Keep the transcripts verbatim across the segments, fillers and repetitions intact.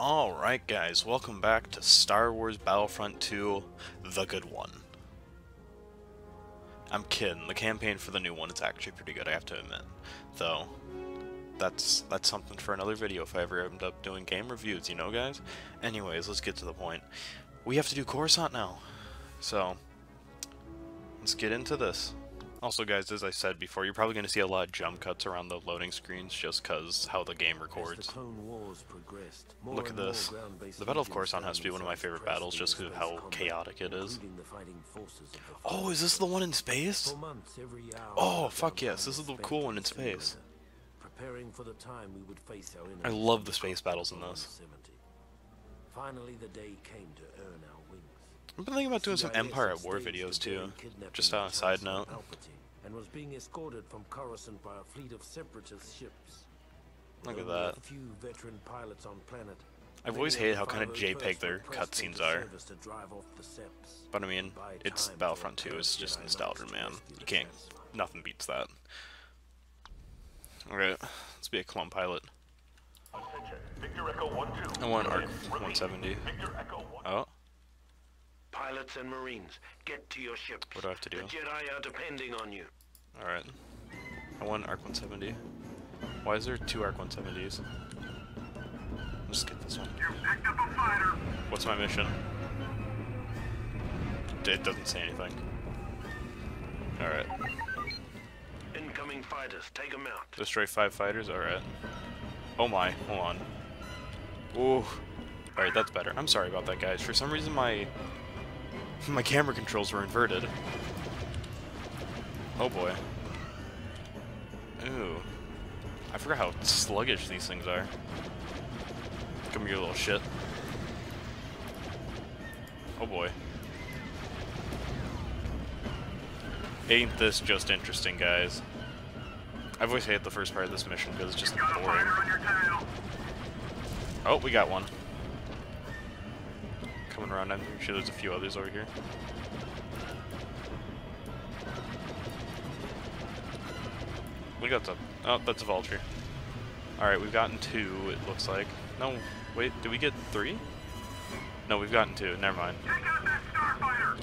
Alright guys, welcome back to Star Wars Battlefront two, The Good One. I'm kidding, the campaign for the new one is actually pretty good, I have to admit. Though, that's that's something for another video if I ever end up doing game reviews, you know guys? Anyways, let's get to the point. We have to do Coruscant now, so let's get into this. Also guys, as I said before, you're probably going to see a lot of jump cuts around the loading screens just because how the game records. The Clone Wars progressed, look at this. The Battle of Coruscant has to be one of my favorite battles just because of how chaotic it is. Oh, is this the one in space? Oh, fuck yes, this is the cool one in space. I love the space battles in this. Finally, the day came to earn our wings. I've been thinking about doing some Empire at War videos too, just on a side note. And was being escorted from Coruscant by a fleet of separatist ships. Look at that. I've always hated how kind of JPEG their cutscenes are. But I mean, it's Battlefront two, it's just nostalgia, man. You can't, nothing beats that. Alright, let's be a clone pilot. I want A R C one seventy. Oh. Pilots and Marines, get to your ships. What do I have to do? The Jedi are depending on you. Alright. I want A R C one seventy. Why is there two A R C one seventies? Just get this one. You picked up a fighter. What's my mission? It doesn't say anything. Alright. Incoming fighters, take them out. Destroy five fighters? Alright. Oh my, hold on. Ooh. Alright, that's better. I'm sorry about that, guys. For some reason, my... My camera controls were inverted. Oh boy. Ooh. I forgot how sluggish these things are. Come here, little shit. Oh boy. Ain't this just interesting, guys? I've always hated the first part of this mission because it's just boring. Oh, we got one. Coming around, I'm sure there's a few others over here. We got some. Oh, that's a Vulture. Alright, we've gotten two, it looks like. No, wait, did we get three? No, we've gotten two, never mind. Take out that starfighter!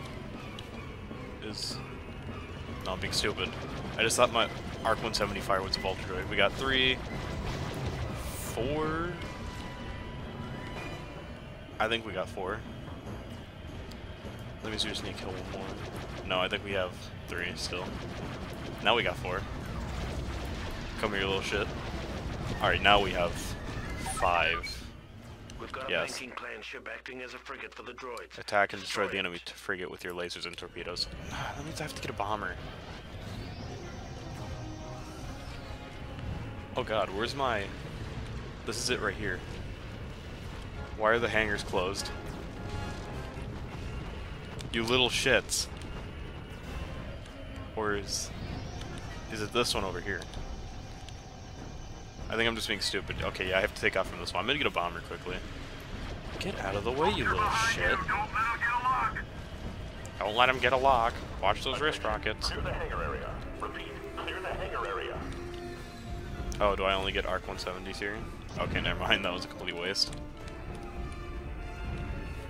Is. No, I'm being stupid. I just thought my A R C one seventy fire was a Vulture droid. We got three. Four. I think we got four. That means we just need to kill one more. No, I think we have three still. Now we got four. Come here, little shit. Alright, now we have five. We've got yes. A banking clan ship acting as a frigate for the droids. Attack and destroy, destroy the enemy frigate with your lasers and torpedoes. That means I have to get a bomber. Oh god, where's my... This is it right here. Why are the hangars closed? You little shits. Or is... Is it this one over here? I think I'm just being stupid. Okay, yeah, I have to take off from this one. I'm gonna get a bomber quickly. Get out of the way, you little shit. Don't let him get a lock. Watch those wrist rockets. Clear the hangar area. Repeat, clear the hangar area. Oh, do I only get A R C one seventies here? Okay, never mind. That was a complete waste.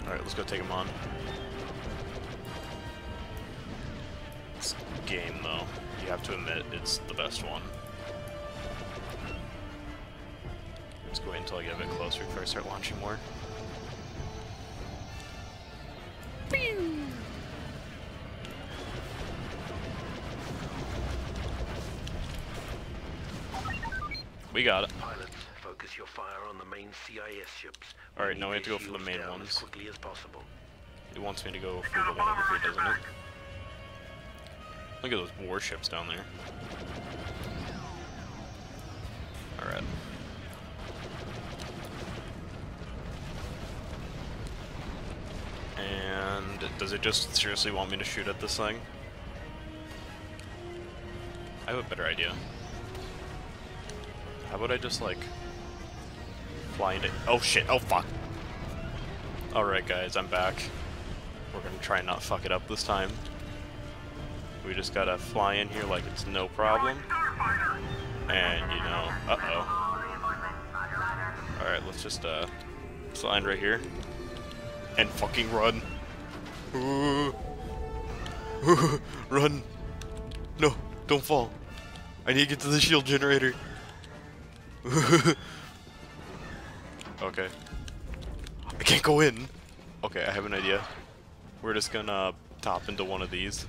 Alright, let's go take him on. This game, though, you have to admit, it's the best one. Let's go wait until I get a bit closer before I start launching more. We got it. Focus your fire on the main C I S ships. Alright, now we have to go for the main ones. As quickly as possible. It wants me to go for the one over here, doesn't it? Look at those warships down there. Alright. And does it just seriously want me to shoot at this thing? I have a better idea. How about I just like... fly into- oh shit, oh fuck! Alright guys, I'm back. We're gonna try and not fuck it up this time. We just gotta fly in here like it's no problem. And you know, uh oh. Alright, let's just uh... sign right here. And fucking run. Ooh. Ooh. Run. No, don't fall. I need to get to the shield generator. Okay. I can't go in. Okay, I have an idea. We're just gonna top into one of these.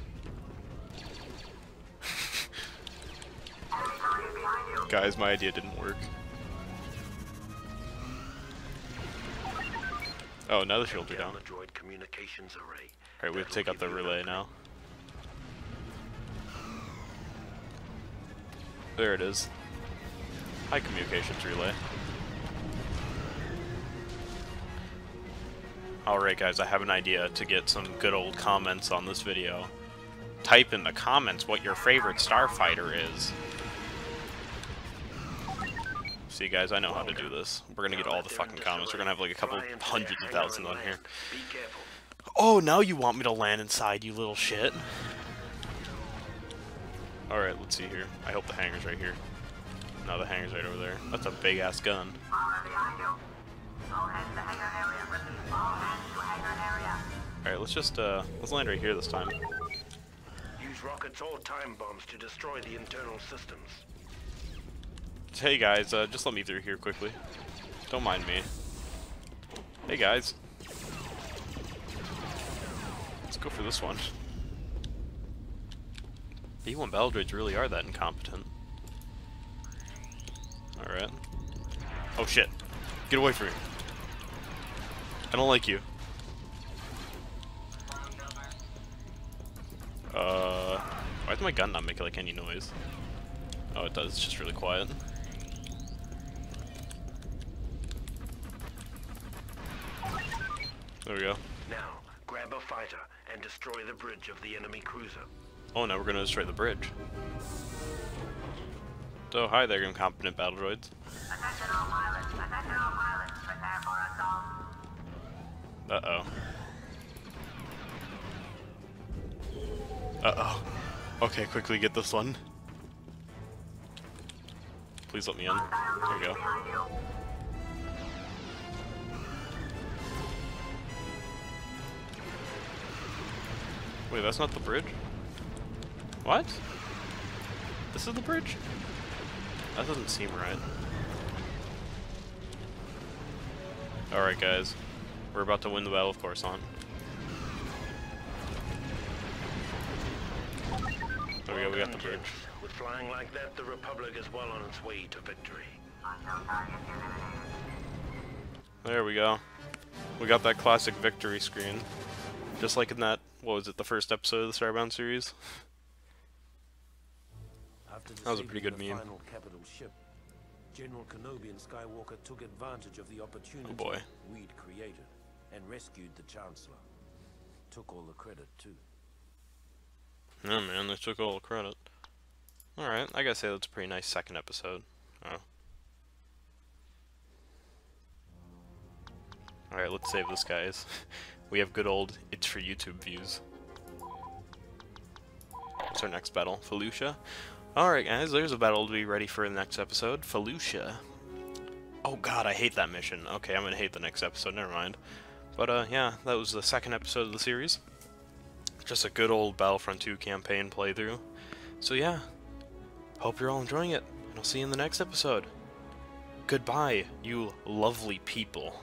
Guys, my idea didn't work. Oh, now the shields are down. Alright, we have to take out the relay now. There it is. High communications relay. Alright guys, I have an idea to get some good old comments on this video. Type in the comments what your favorite starfighter is. See guys, I know how to do this. We're gonna get all the fucking comments. We're gonna have like a couple hundreds of thousands on here. Oh, now you want me to land inside, you little shit. Alright, let's see here. I hope the hangar's right here. No, the hangar's right over there. That's a big ass gun. Alright, let's just uh let's land right here this time. Use rockets or time bombs to destroy the internal systems. Hey guys, uh just let me through here quickly. Don't mind me. Hey guys. Let's go for this one. B one Battle Droids really are that incompetent. Alright. Oh shit. Get away from me. I don't like you. Uh, why does my gun not make like any noise? Oh, it does. It's just really quiet. There we go. Now, grab a fighter and destroy the bridge of the enemy cruiser. Oh, now we're gonna destroy the bridge. So, hi there, incompetent battle droids. Attention all pilots. Attention all pilots. Prepare for assault. Uh-oh. Uh-oh. Okay, quickly get this one. Please let me in. There we go. Wait, that's not the bridge? What? This is the bridge? That doesn't seem right. Alright guys, we're about to win the Battle of Coruscant. We got, we got the bridge. With flying like that, the Republic is well on its way to victory. There we go. We got that classic victory screen. Just like in that, what was it, the first episode of the Starbound series? That was a pretty good meme. Final capital ship, General Kenobi and Skywalker took advantage of the opportunity oh boy. we'd created and rescued the Chancellor. Took all the credit too. No, man, they took all the credit. Alright, I gotta say that's a pretty nice second episode. Oh. Alright, let's save this, guys. We have good old It's for YouTube views. What's our next battle? Felucia? Alright, guys, there's a battle to be ready for in the next episode. Felucia. Oh, God, I hate that mission. Okay, I'm gonna hate the next episode, never mind. But, uh, yeah, that was the second episode of the series. Just a good old Battlefront two campaign playthrough. So yeah, hope you're all enjoying it, and I'll see you in the next episode. Goodbye, you lovely people.